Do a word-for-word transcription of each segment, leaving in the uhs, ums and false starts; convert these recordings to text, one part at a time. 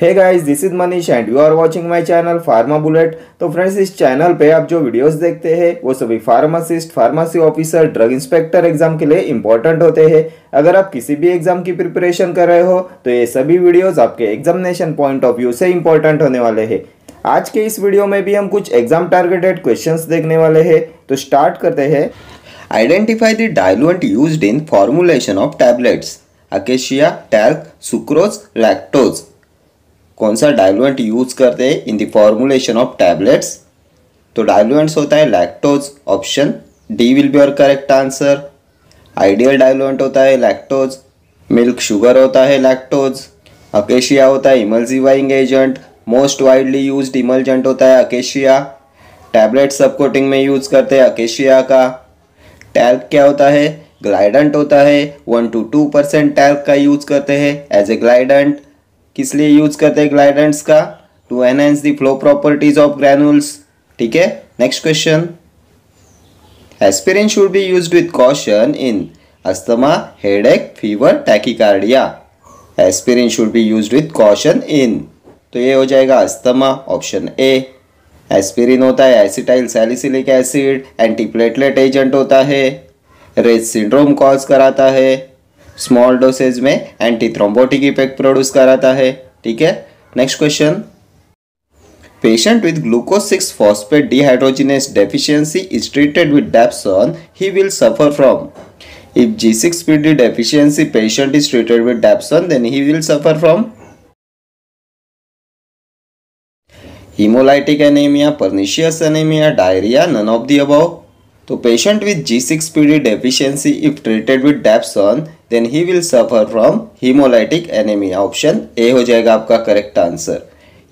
Hey guys, this is Manish and you are watching my channel pharma bullet. तो friends, इस channel पे आप जो वीडियोस देखते हैं वो सभी pharmacist, pharmacy officer, drug inspector exam के लिए इम्पोर्टेंट होते हैं। अगर आप किसी भी एग्जाम की प्रिपरेशन कर रहे हो तो ये सभी वीडियोस आपके एग्जामिनेशन पॉइंट ऑफ व्यू से इम्पोर्टेंट होने वाले हैं। आज के इस वीडियो में भी हम कुछ एग्जाम टारगेटेड क्वेश्चन देखने वाले हैं। तो स्टार्ट करते हैं। Identify the diluent used in formulation of tablets. Acacia, talc, sucrose, lactose. कौन सा डाइल्यूएंट यूज करते हैं in the formulation of tablets? तो डाइल्यूएंट्स होता है lactose. Option D will be और करेक्ट आंसर। आइडियल डाइल्यूएंट होता है लैक्टोज, मिल्क शुगर होता है लैक्टोज, अकेशिया होता है emulsifying agent, most widely used emulgent होता है अकेशिया। टैबलेट सब कोटिंग में यूज करते हैं अकेशिया का। टैल्क क्या होता है? ग्लाइडेंट होता है। One two two percent talc का यूज करते हैं एज ए ग्लाइडेंट। किस लिए यूज करते हैं ग्लाइडेंट्स का? To enhance the flow properties of granules. ठीक है, next question. Aspirin should be used with caution in asthma, headache, fever, tachycardia. Aspirin should be used with caution in, तो ये हो जाएगा अस्थमा, ऑप्शन ए। एस्पिरिन होता है acetyl salicylic acid, antiplatelet agent होता है, रेज सिंड्रोम कॉज कराता है, स्मॉल डोसेज में एंटी थ्रोम्बोटिक इफेक्ट प्रोड्यूस कराता है। ठीक है, next question. Patient with glucose six phosphate dehydrogenase deficiency is treated with dapsone, he will suffer from. If G six P D deficiency patient is treated with dapsone then he will suffer from haemolytic anaemia, pernicious anaemia, diarrhoea, none of the above. तो patient with G six P D deficiency if treated with dapsone then he will suffer from haemolytic anaemia, option A हो जाएगा आपका correct answer.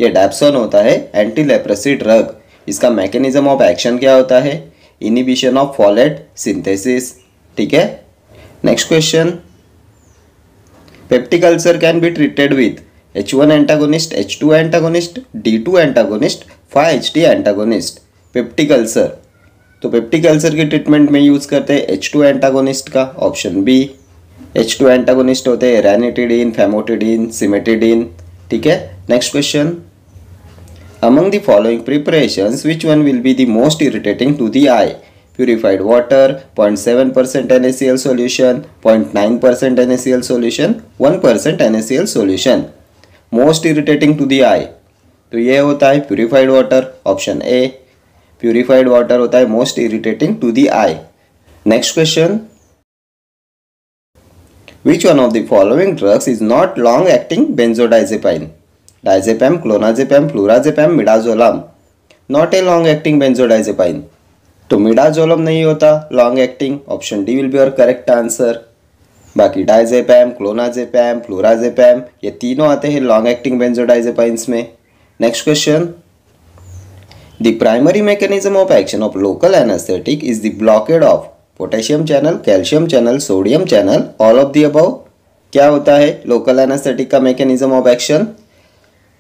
ये dapsone होता है anti leprosy drug. इसका mechanism of action क्या होता है? Inhibition of folate synthesis. ठीक है, next question. Peptic ulcer can be treated with H one antagonist, H two antagonist, D two antagonist, five H D antagonist. Peptic ulcer, तो peptic ulcer की treatment में use करते हैं H two antagonist का, option B. H two antagonist होते हैं ranitidine, famotidine, cimetidine. ठीक है, next question. Among the following preparations which one will be the most irritating to the eye? Purified water, point seven percent N A C L solution, point nine percent N A C L solution, one percent N A C L solution. Most irritating to the eye, तो ये होता है purified water, option A. Purified water होता है most irritating to the eye. Next question. Which one of the following drugs is not long-acting benzodiazepine? Diazepam, clonazepam, flurazepam, midazolam. Not a long-acting benzodiazepine. तो midazolam नहीं होता long acting, option D will be your correct answer. बाकी diazepam, clonazepam, flurazepam ये तीनों आते हैं long acting benzodiazepines में। Next question. The primary mechanism of action of local anaesthetic is the blockade of potassium channel, calcium channel, sodium channel, all of the above. क्या होता है local anaesthetic का mechanism of action?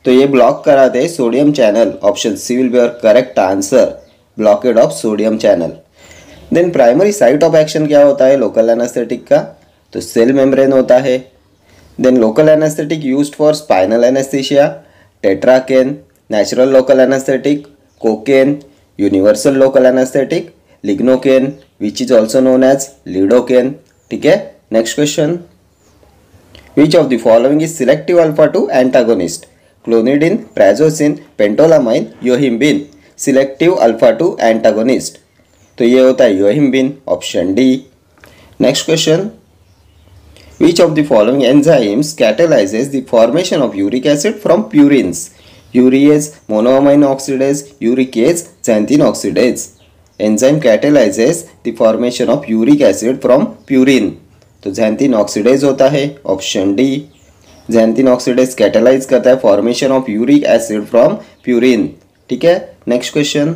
तो ये block कराते हैं sodium channel, option C will be your correct answer, blockade of sodium channel. Then primary site of action क्या होता है लोकल एनेस्थेटिक का? तो सेल मेम्ब्रेन होता है। Then local anaesthetic used for spinal anaesthesia, tetracaine, natural local anaesthetic, cocaine, universal local anaesthetic, lignocaine which is also known as lidocaine. ठीक है, next question. Which of the following is selective alpha two antagonist? Clonidine, prazosin, phentolamine, yohimbine. Selective alpha two antagonist, तो ये होता है yohimbine, option D. Next question. Which of the following enzymes catalyses the formation of uric acid from purines? Urease, monoamine oxidase, uricase, xanthine oxidase. Enzyme catalyses the formation of uric acid from purine, तो xanthine oxidase होता है, option D. xanthine oxidase catalyse करता है formation of uric acid from purine. ठीक है, next question.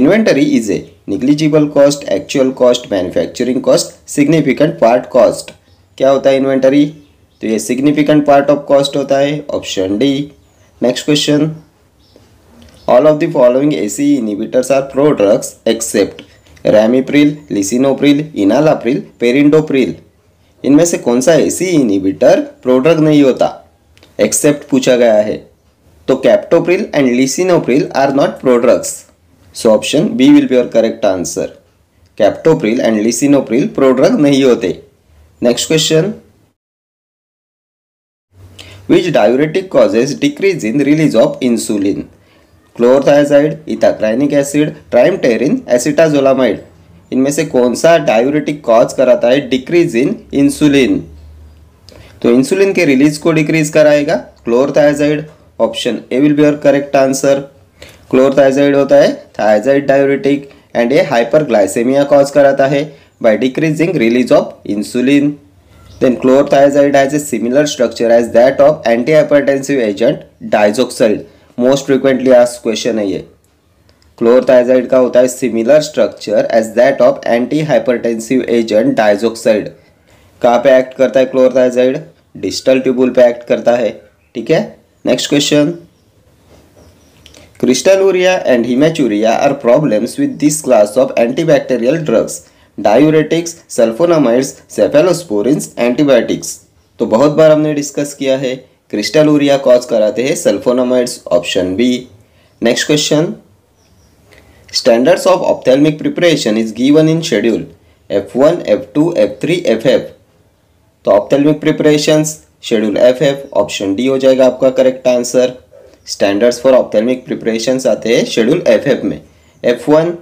Inventory is a negligible cost, actual cost, manufacturing cost, significant part cost. क्या होता है इन्वेंटरी? तो ये सिग्निफिकेंट पार्ट ऑफ कॉस्ट होता है, option D. Next question. All of the following A C E inhibitors are prodrugs except Ramipril, Lisinopril, Enalapril, Perindopril. इनमें से कौन सा A C E inhibitor prodrug नहीं होता? एक्सेप्ट पूछा गया है, तो captopril and lisinopril are not prodrugs, so option B will be your correct answer. Captopril and lisinopril prodrug नहीं होते। Next question, which diuretic causes decrease in release of insulin? Chlorothiazide, ethacrynic acid, triamterene, acetazolamide, इनमें से कौन सा diuretic cause कराता है decrease in insulin? तो insulin के रिलीज को डिक्रीज कराएगा chlorothiazide, option A will be your correct answer. Chlorothiazide होता है थाइजाइड डायरेटिक एंड ये हाइपरग्लाइसेमिया कॉज कराता है by decreasing release of insulin. Then chlorothiazide has a similar structure as that of anti hypertensive agent diazoxide, most frequently asked question है ये। Chlorothiazide का होता है similar structure as that of anti hypertensive agent diazoxide. कहाँ पे act करता है chlorothiazide? Distal tubule पे एक्ट करता है, ठीक है। Next question, crystalluria and haematuria are problems with this class of antibacterial drugs, diuretics, sulphonamides, cephalosporins, antibiotics. तो बहुत बार हमने डिस्कस किया है क्रिस्टलुरिया कॉज कराते हैं sulphonamides, option B. Next question, standards of ophthalmic preparation is given in schedule F one, F two, F three, F F. तो ophthalmic preparations schedule F F, option D हो जाएगा आपका correct answer. Standards for ophthalmic preparations आते हैं schedule F F में। F one,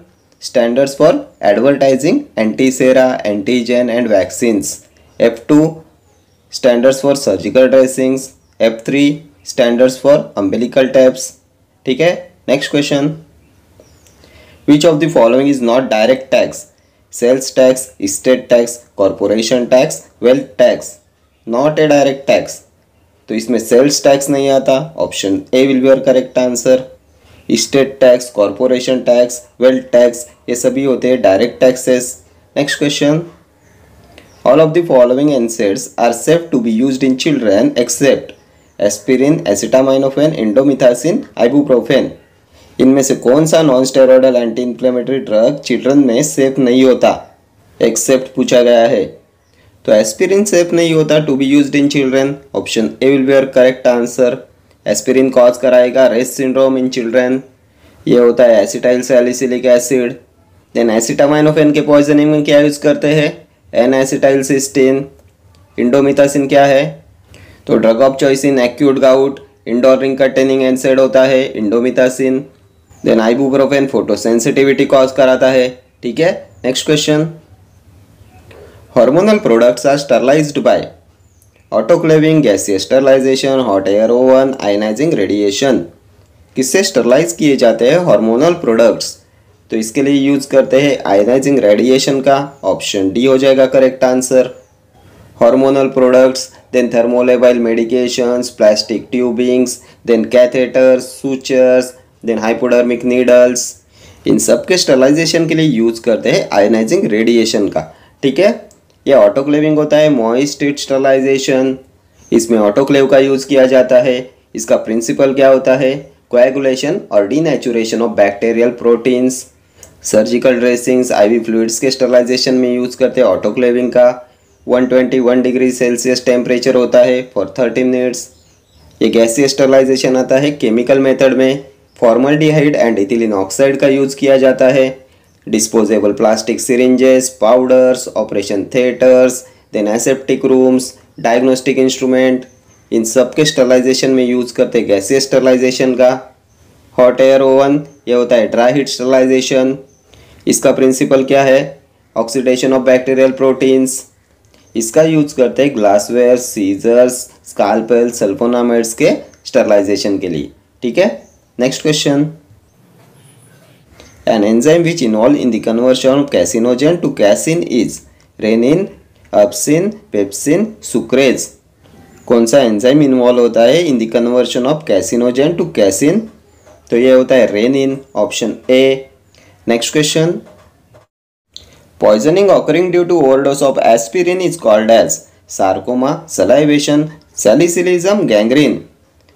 standards for advertising anti sera, antigen and vaccines. F two, standards for surgical dressings. F three, standards for umbilical tapes, ठीक है। Next question, Which of the following is not direct tax? Sales tax, estate tax, corporation tax, wealth tax. Not a direct tax. तो इसमें sales tax नहीं आता, option A will be your correct answer. Estate tax, corporation tax, wealth tax ये सभी होते हैं direct taxes. Next question. All of the following NSAIDs are safe to be used in children except aspirin, acetaminophen, indomethacin, ibuprofen. इनमें से कौन सा non steroidal anti inflammatory drug children में safe नहीं होता? एक्सेप्ट पूछा गया है, तो एस्पिरिन सेफ नहीं होता to be used in children, option A will be your correct answer. Aspirin cause कराएगा रेस सिंड्रोम इन चिल्ड्रन, ये होता है acetyl salicylic acid. Then acetaminophen के पॉइजनिंग में क्या यूज़ करते हैं? N acetyl cysteine. इंडोमिथासिन क्या है? तो drug of choice in acute gout, indole ring containing NSAID होता है indomethacin. Then ibuprofen photosensitivity cause कराता है, ठीक है। Next question, hormonal products are sterilised by autoclaving, गैसीय sterilisation, hot air oven, ionising radiation. किससे स्टरलाइज किए जाते हैं हार्मोनल प्रोडक्ट्स? तो इसके लिए यूज करते हैं आयनाइजिंग रेडिएशन का, ऑप्शन डी हो जाएगा correct answer. Hormonal products, then thermolabile medications, plastic tubings, then catheters, sutures, then hypodermic needles, इन सब के स्टरलाइजेशन के लिए यूज करते हैं आयनाइजिंग रेडिएशन का, ठीक है। ये ऑटोक्लेविंग होता है मॉइस्ट स्टरलाइजेशन, इसमें ऑटोक्लेव का यूज किया जाता है। इसका प्रिंसिपल क्या होता है? कोएगुलेशन और denaturation of bacterial proteins. Surgical dressings, IV fluids के स्टरलाइजेशन में यूज करते हैं ऑटोक्लेविंग का। One hundred twenty one degree Celsius temperature होता है फॉर थर्टी मिनट्स। ये गैसीय स्टरलाइजेशन आता है केमिकल मेथड में। फॉर्मल्डिहाइड एंड इथिलीन ऑक्साइड का यूज़ किया जाता है। Disposable plastic syringes, powders, operation theatres, then aseptic rooms, diagnostic instrument, इन सब के स्टरलाइजेशन में यूज़ करते हैं गैसीय स्टरलाइजेशन का। हॉट एयर ओवन, यह होता है ड्राई हीट स्टरलाइजेशन। इसका प्रिंसिपल क्या है? Oxidation of bacterial proteins. इसका यूज करते हैं ग्लासवेयर, सीजर्स, स्कालपेल, सल्फोनामाइड्स के स्टरलाइजेशन के लिए, ठीक है। Next question, an enzyme which involve in the conversion of caseinogen to casein is rennin, एप्सिन, pepsin, sucrase. कौन सा एंजाइम इन्वॉल्व होता है in the conversion of caseinogen to casein? तो ये होता है rennin, option A. Next question, poisoning occurring due to overdose of aspirin is called as sarcoma, salivation, salicylism, gangrene.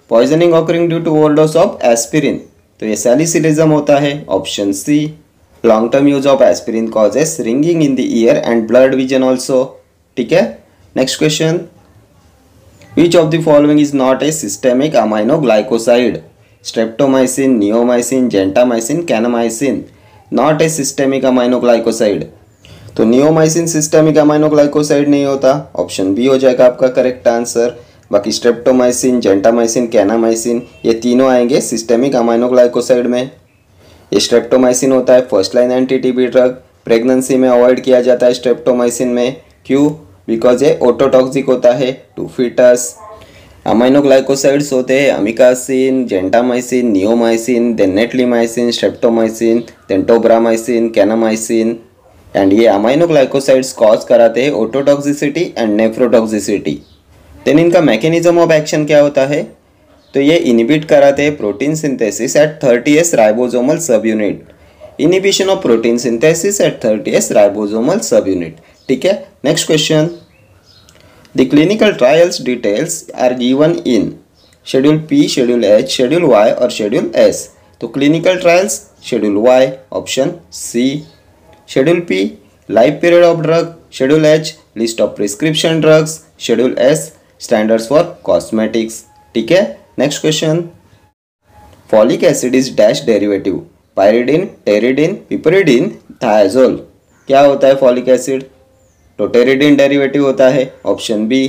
Poisoning occurring due to overdose of aspirin, तो ये सैलिसिलिज्म होता है, option C. Long term use of aspirin causes ringing in the ear and blurred vision also, ठीक है। Next question, Which of the following is not a systemic aminoglycoside? Streptomycin, neomycin, gentamicin, kanamycin. Not a systemic aminoglycoside. तो neomycin systemic aminoglycoside नहीं होता, option B हो जाएगा आपका correct answer. बाकी streptomycin, gentamicin, kanamycin ये तीनों आएंगे सिस्टेमिक अमाइनोग्लाइकोसाइड में. ये स्ट्रेप्टोमाइसिन होता है first line anti TB drug. Pregnancy में अवॉइड किया जाता है स्ट्रेप्टोमाइसिन में, क्यों? बिकॉज ये ऑटोटॉक्सिक होता है टू फीटस. अमाइनोग्लाइकोसाइड्स होते हैं amikacin, gentamicin, neomycin, then netilmicin, streptomycin, then tobramycin, kanamycin. And ये अमाइनोग्लाइकोसाइड्स कॉज कराते हैं ऑटोटॉक्सिसिटी एंड नेफ्रोटॉक्सिसिटी. देन इनका मैकेनिज्म ऑफ एक्शन क्या होता है? तो ये इनिबिट कराते हैं protein synthesis at thirty S ribosomal subunit. Inhibition of protein synthesis at thirty S ribosomal subunit. ठीक है, next question. The clinical trials details are given in schedule P, schedule H, schedule Y और schedule S. तो clinical trials schedule Y, option C. Schedule P life period of drug, schedule H list of prescription drugs, schedule S standards for cosmetics. ठीक है, next question. Folic acid is dash derivative pyridine, pteridine, piperidine, thiazole. क्या होता है folic acid? तो टेरिडीन derivative होता है, option B.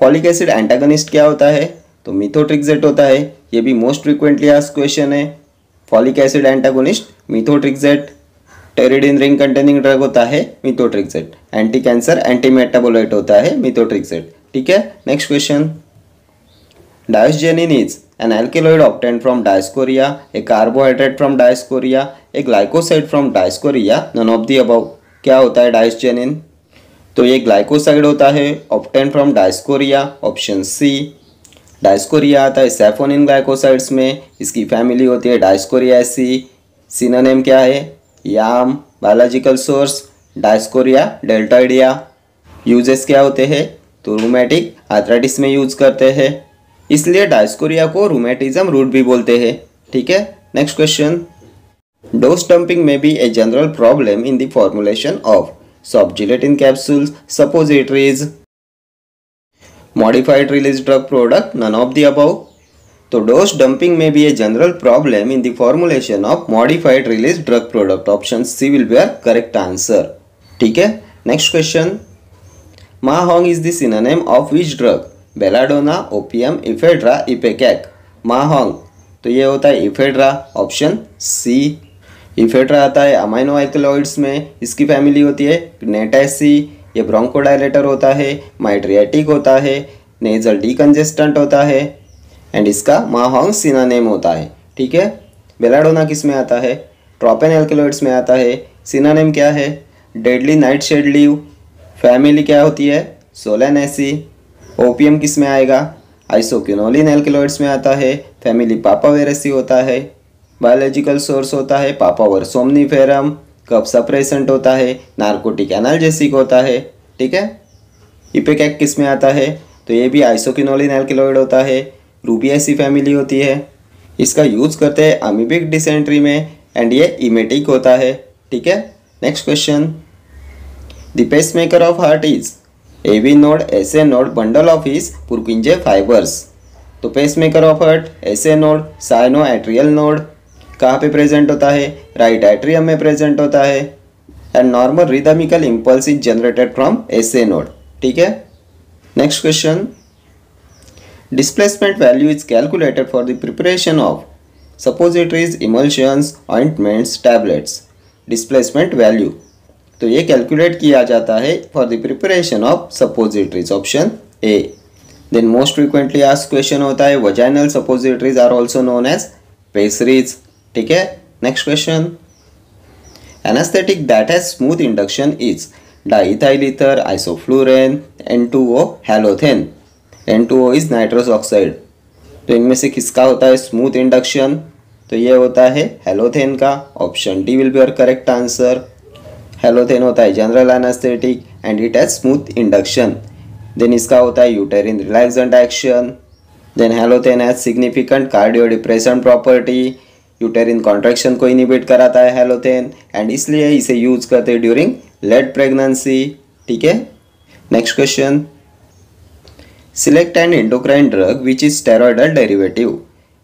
Folic acid antagonist क्या होता है? तो मिथोट्रिक्सेट होता है. ये भी मोस्ट फ्रिक्वेंटली आस्क्ड क्वेश्चन है. Folic acid antagonist methotrexate. Pteridine ring containing drug होता है methotrexate. Anti cancer, anti metabolite होता है मिथोट्रिक्सेट. ठीक है, next question. Diosgenin is an alkaloid obtained from Dioscorea, a carbohydrate from Dioscorea, a glycoside from Dioscorea, none of the above. क्या होता है diosgenin? तो ये ग्लाइकोसाइड होता है obtained from Dioscorea, option C. Dioscorea आता है सैफोनिन ग्लाइकोसाइड्स में, इसकी फैमिली होती है डायोस्कोरियासी. सिनोनिम क्या है? Yam. Biological source Dioscorea deltoidea. Uses क्या होते हैं? तो रूमेटिक आर्थराइटिस में यूज करते हैं, इसलिए डायोस्कोरिया को रूमेटिज्म रूट भी बोलते हैं. ठीक है, नेक्स्ट क्वेश्चन. डोज डंपिंग में be a general problem in the formulation of soft gelatin capsules, suppositories, modified release drug product, none of the above. तो डोज डंपिंग में भी a general problem in the formulation of modified release drug product, option C will be our correct answer. ठीक है, next question. मा Hong is the synonym of which drug? Belladonna, opium, ephedra, ipecac. Ma Huang तो ये होता है ephedra, option C. Ephedra आता है amino alkaloids में, इसकी फैमिली होती है नेटैसी. ये ब्रोंकोडायलेटर होता है, माइट्रियाटिक होता है, नेजल डिकंजेस्टेंट होता है, एंड इसका मा हॉन्ग सिनोनिम होता है. ठीक है, बेलाडोना किस में आता है? ट्रोपेन एल्केलॉइड्स में आता है. सिनोनिम क्या है? Deadly nightshade leave. Family क्या होती है? सोलेनेसी. ओपीएम किस में आएगा? आइसोक्विनोलिन एल्केलॉइड्स में आता है, फैमिली पापावेरेसी होता है. बायोलॉजिकल सोर्स होता है पापावर सोमनीफेरम. कफ सप्रेसेंट होता है, नार्कोटिक एनाल्जेसिक होता है. ठीक है, इपेकैक किस में आता है? तो ये भी आइसोक्विनोलिन एल्केलॉइड होता है, रूबियासी फैमिली होती है. इसका यूज करते हैं अमीबिक डिसेंट्री में, एंड ये इमेटिक होता है. ठीक है, next question. The pacemaker of heart is AV node, SA node, bundle of is Purkinje fibres. तो pacemaker of heart SA node, cyano atrial node कहाँ पे प्रेजेंट होता है? राइट एट्रियम में प्रेजेंट होता है. And normal rhythmical impulse is generated from SA node. ठीक है, next question. Displacement value is calculated for the preparation of suppositories, emulsions, ointments, tablets. Displacement value तो ये कैलकुलेट किया जाता है for the preparation of suppositories, option A. Then most frequently asked question होता है vaginal suppositories are also known as pessaries. ठीक है, next question. Anesthetic that has smooth induction is diethyl ether, isoflurane, N two O, halothane. N two O is nitrous oxide. तो इनमें से किसका होता है स्मूथ इंडक्शन? तो ये होता है हेलोथेन का, option D will be our correct answer. Halothane होता है general anaesthetic and it has smooth induction. Then इसका होता है uterine relaxant action. Then halothane has significant cardio depression property. Uterine contraction को इनिबिट कराता है हेलोथेन, एंड इसलिए इसे यूज करते हैं ड्यूरिंग लेट प्रेगनेंसी. ठीक है, next question. Select an endocrine drug which is steroidal derivative.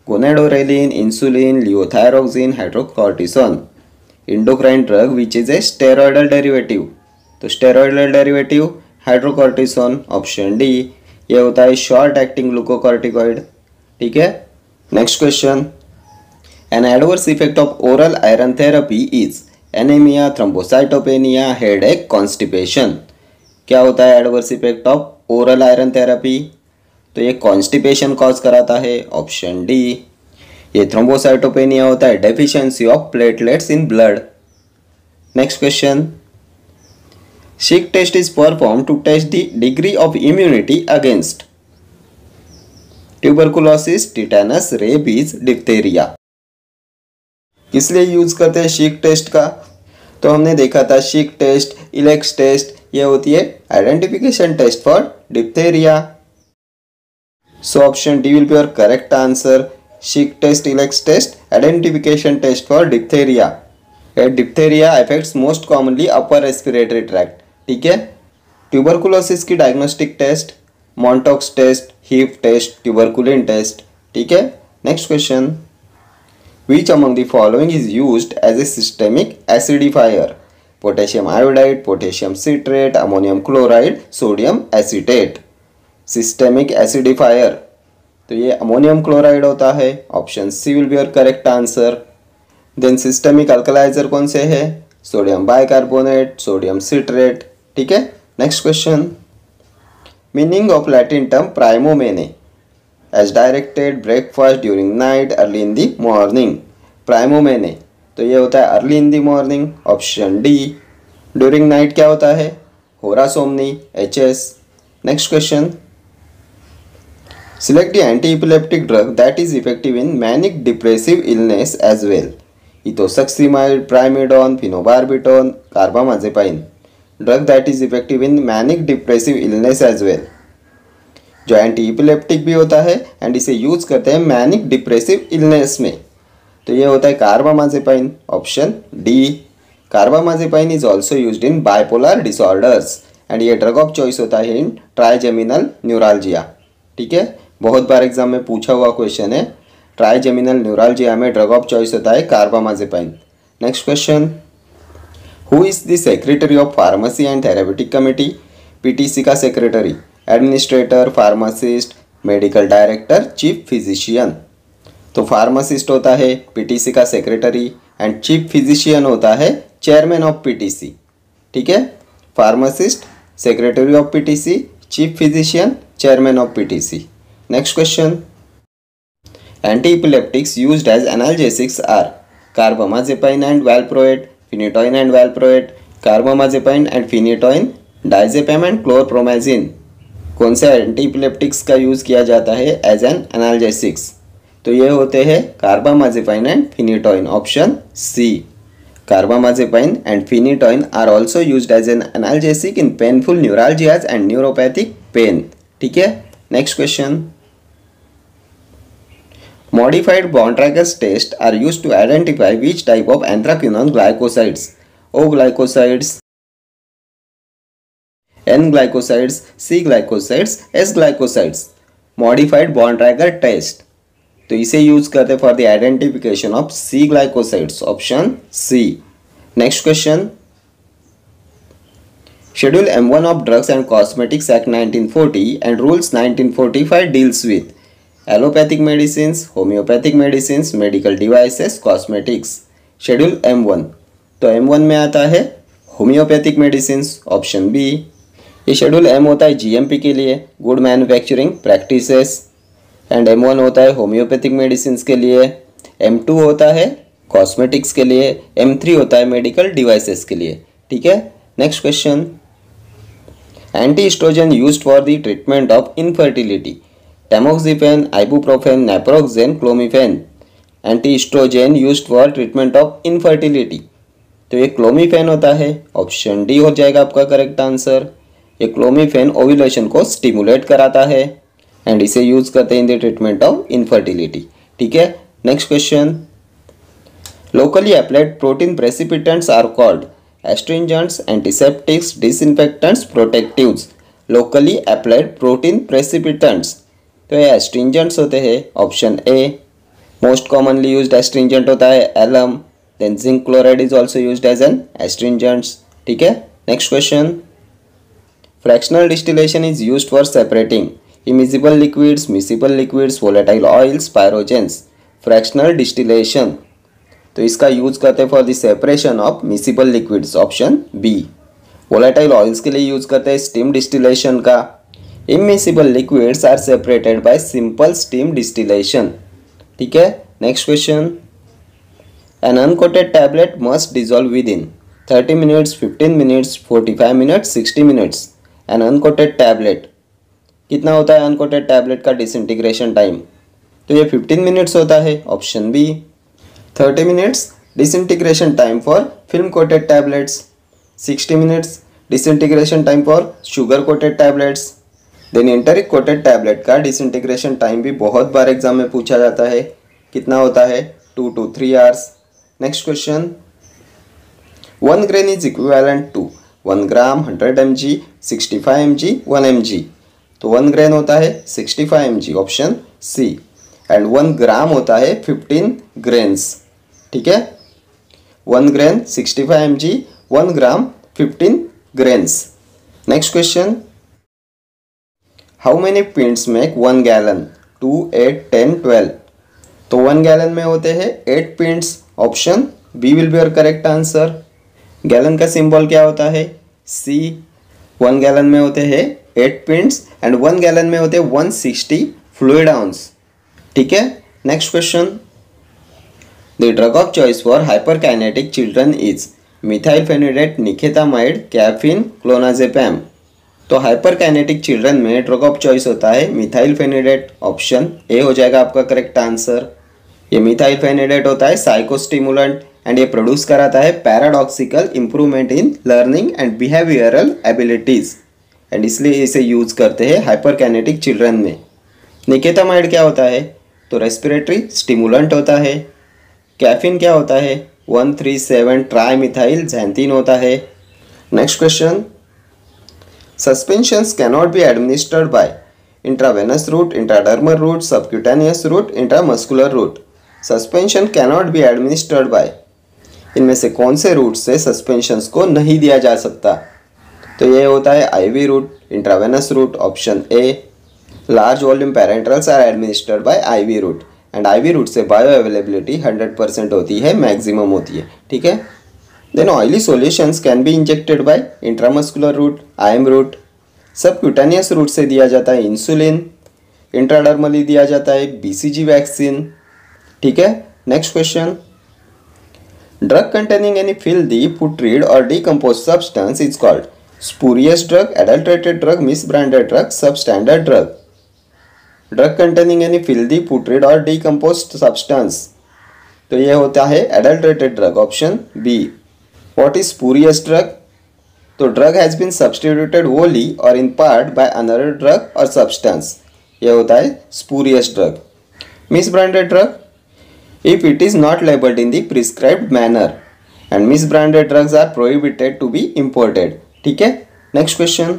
Gonadorelin, insulin, levothyroxine, hydrocortisone. Endocrine drug which is a steroidal derivative. तो steroidal derivative hydrocortisone option D. ये होता है शॉर्ट एक्टिंग ग्लूकोकॉर्टिकॉइड. ठीक है, next question. An adverse effect of oral iron therapy is anaemia, thrombocytopenia, headache, constipation. क्या होता है adverse effect of oral iron therapy? तो ये कॉन्स्टिपेशन कॉज कराता है, ऑप्शन डी. ये थ्रोम्बोसाइटोपेनिया होता है deficiency of platelets in blood. Next question. Schick test is performed to test the degree of immunity against tuberculosis, tetanus, rabies, diphtheria. किस लिए use करते हैं Schick test का? तो हमने देखा था Schick test, Ilex test, ये होती है identification test for diphtheria. So option D will be your correct answer. Schick test, Ilex test, identification test for diphtheria. Diphtheria affects most commonly upper respiratory tract. ठीक है, tuberculosis की diagnostic test Mantoux test, Heaf test, tuberculin test. ठीक है, next question. Which among the following is used as a systemic acidifier? Potassium iodide, potassium citrate, ammonium chloride, sodium acetate. Systemic acidifier तो ये ammonium chloride होता है, option C will be your correct answer. Then systemic alkaliser कौन से है? Sodium bicarbonate, sodium citrate. ठीक है, next question. Meaning of Latin term primo mane as directed breakfast during night early in the morning. Primo mane तो ये होता है early in the morning, option D. During night क्या होता है? Hora somni, H S. Next question. Select the anti epileptic drug that is effective in manic depressive illness as well. Ethosuximide, primidone, phenobarbitone, carbamazepine. Drug that is effective in manic depressive illness as well. जो anti epileptic भी होता है and इसे use करते हैं manic depressive illness में, तो ये होता है carbamazepine, option D. Carbamazepine is also use in bipolar disorders and ये ड्रग ऑफ चॉइस होता है इन ट्राइजेमिनल न्यूरालजिया. ठीक है, बहुत बार एग्जाम में पूछा हुआ क्वेश्चन है. ट्राइजेमिनल न्यूरालजिया में ड्रग ऑफ चॉइस होता है carbamazepine. Next question. Who is the secretary of pharmacy and therapeutic committee? PTC का secretary administrator, pharmacist, medical director, chief physician. तो फार्मासिस्ट होता है पीटीसी का सेक्रेटरी एंड चीफ फिजिशियन होता है चेयरमैन ऑफ पीटीसी. ठीक है, pharmacist, secretary of PTC, chief physician, chairman of PTC. Next question. Anti-epileptics used as analgesics are carbamazepine and valproate, phenytoin and valproate, carbamazepine and phenytoin, diazepam and chlorpromazine. कौन से anti-epileptics का use किया जाता है as an analgesics? तो ये होते हैं carbamazepine and phenytoin, option C. Carbamazepine and phenytoin are also used as an analgesic in painful neuralgias and neuropathic pain. ठीक है, next question. Modified bond trackers test are used to identify which type of anthraquinone glycosides? O glycosides, N glycosides, C glycosides, S glycosides. Modified bond tracker test तो इसे use करते हैं for the identification of C glycosides, option C. Next question. Schedule M one of drugs and cosmetics act nineteen forty and rules nineteen forty-five deals with allopathic medicine, homoeopathic medicine, medical devices, cosmetics. Schedule M one तो M one में आता है homoeopathic medicine, option B. ये schedule M होता है GMP के लिए, good manufacturing practices, and M one होता है होम्योपैथिक मेडिसिन के लिए, एम टू होता है कॉस्मेटिक्स के लिए, एम थ्री होता है मेडिकल डिवाइसेस के लिए. ठीक है, next question. Anti oestrogen use for the treatment of infertility. Tamoxifen, ibuprofen, naproxen, clomifen. Anti-estrogen used for treatment of infertility. तो ये clomifen होता है, ऑप्शन डी हो जाएगा आपका करेक्ट आंसर. ये clomifen ओव्यूलेशन को स्टिमुलेट कराता है एंड इसे यूज करते हैं in the treatment of infertility. ठीक है, next question. Locally applied protein precipitants are called astringents, antiseptics, disinfectants, protectives. locally applied protein precipitants. तो ये astringents होते हैं. Option A most commonly use astringent होता है alum. Then zinc chloride is also use as an astringents. ठीक है, next question. Fractional distillation is use for separating immiscible liquids, miscible liquids, volatile oils, pyrogens. Fractional distillation तो इसका use करते हैं for the separation of miscible liquids. Option B. Volatile oils के लिए use करते हैं स्टीम डिस्टिलेशन का. Immiscible liquids are separated by simple steam distillation. ठीक है, next question. An uncoated tablet must dissolve within thirty minutes, fifteen minutes, forty five minutes, sixty minutes. An uncoated tablet कितना होता है? Unquoted tablet का disintegration time तो ये fifteen minutes होता है. Option B. Thirty minutes disintegration time for film coated tablets. Sixty minutes disintegration time for sugar coated tablets. Then enteric coated tablet का disintegration time भी बहुत बार एग्जाम में पूछा जाता है. कितना होता है? Two to three hours. Next question. One grain is equivalent to one gram, hundred M G, sixty five M G, one M G. तो वन ग्रेन होता है sixty five M G. Option C. And one gram होता है fifteen grains. ठीक है, one grain sixty five M G, one gram fifteen grains. Next question. How many pints make one gallon? Two, eight, ten, twelve. तो one gallon में होते हैं eight pints. Option B will be your correct answer. Gallon का symbol क्या होता है? C. One gallon में होते हैं eight pints and one gallon में होते हैं वन सिक्सटी फ्लूइड आउंस. ठीक है, next question. The drug of choice for hyperkinetic children is methylphenidate, nikethamide, caffeine, clonazepam. तो हाइपरकाइनेटिक चिल्ड्रन में ड्रग ऑफ चॉइस होता है मिथाइलफेनिडेट. ऑप्शन ए हो जाएगा आपका करेक्ट आंसर. ये मिथाइलफेनिडेट होता है साइकोस्टिमुलेंट एंड ये प्रोड्यूस कराता है paradoxical improvement in learning and behavioural abilities and इसलिए इसे यूज करते हैं हाइपरकाइनेटिक चिल्ड्रन में. निकेतामाइड क्या होता है? तो रेस्पिरेटरी स्टिमुलेंट होता है. कैफीन क्या होता है? One three seven trimethylxanthine होता है. Next question. Suspensions cannot be administered by intravenous route, intradermal route, subcutaneous route, intramuscular route. Suspension cannot be administered by. इनमें से कौन से रूट से सस्पेंशंस को नहीं दिया जा सकता? तो ये होता है IV route, intravenous route. Option A. Large volume parenterals are administered by IV route and IV route से बायो अवेलेबिलिटी हंड्रेड परसेंट होती है, मैक्सिमम होती है. ठीक है, then oily solutions can be injected by intramuscular route, IM route. Subcutaneous route से दिया जाता है इंसुलिन, इंट्राडर्मली दिया जाता है बीसीजी वैक्सीन. ठीक है, next question. Drug containing any filthy putrid or decompose substance is called spurious drug, adulterated drug, misbranded drug, substandard drug. Drug containing any filthy putrid or decompose substance तो ये होता है adulterated drug. Option B. What is spurious drug? तो drug has been substituted wholly or in part by another drug or substance. यह होता है spurious drug. Misbranded drug? If it is not labelled in the prescribed manner and misbranded drugs are prohibited to be imported. ठीक है, next question.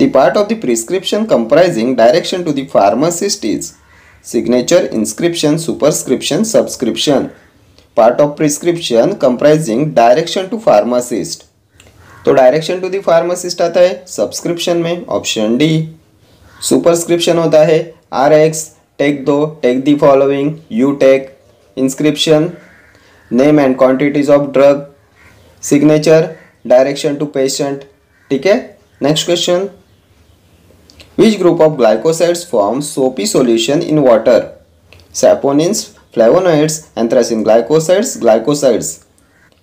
The part of the prescription comprising direction to the pharmacist is signature, inscription, superscription, subscription. Part of prescription comprising direction to pharmacist तो direction to the pharmacist आता है subscription में. Option D. Superscription होता है R X, take thou, take the following, you take. Inscription name and quantities of drug. Signature direction to patient. ठीक है, next question. Which group of glycosides form soapy solution in water? Saponins, flavonoids, anthracene glycosides, glycosides.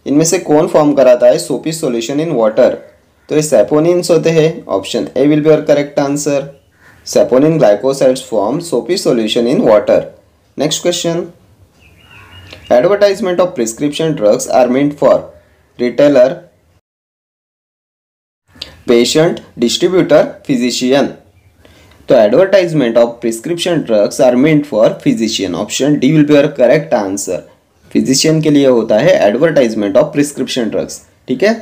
इनमें से कौन form कराता है सोपी solution in water? तो ये सैपोनिन्स होते हैं. Option A will be your correct answer. Saponin glycosides form soapy solution in water. Next question. Advertisement of prescription drugs are meant for retailer, patient, distributor, physician. तो advertisement of prescription drugs are meant for physician. Option D will be your correct answer. Physician के लिए होता है advertisement of prescription drugs. ठीक है,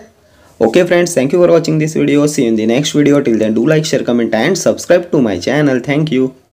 Okay friends, thank you for watching this video. See you in the next video. Till then, do like, share, comment and subscribe to my channel. Thank you.